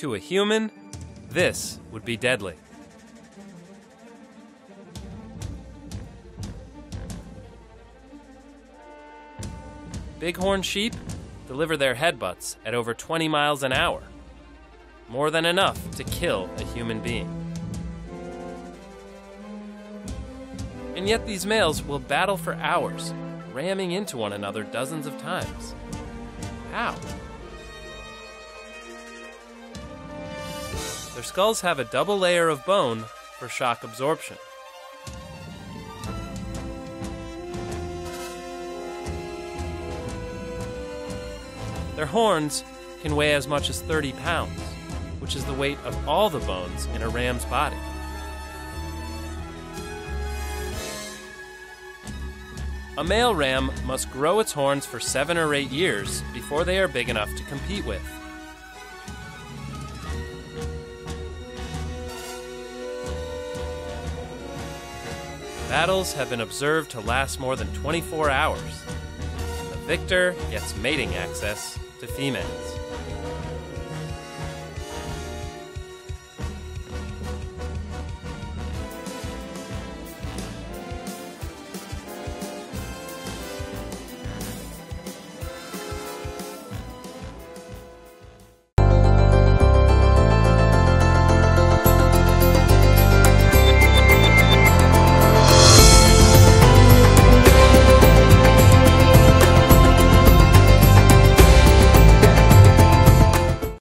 To a human, this would be deadly. Bighorn sheep deliver their headbutts at over 20 miles an hour, more than enough to kill a human being. And yet these males will battle for hours, ramming into one another dozens of times. How? Their skulls have a double layer of bone for shock absorption. Their horns can weigh as much as 30 pounds, which is the weight of all the bones in a ram's body. A male ram must grow its horns for 7 or 8 years before they are big enough to compete with. Battles have been observed to last more than 24 hours. The victor gets mating access to females.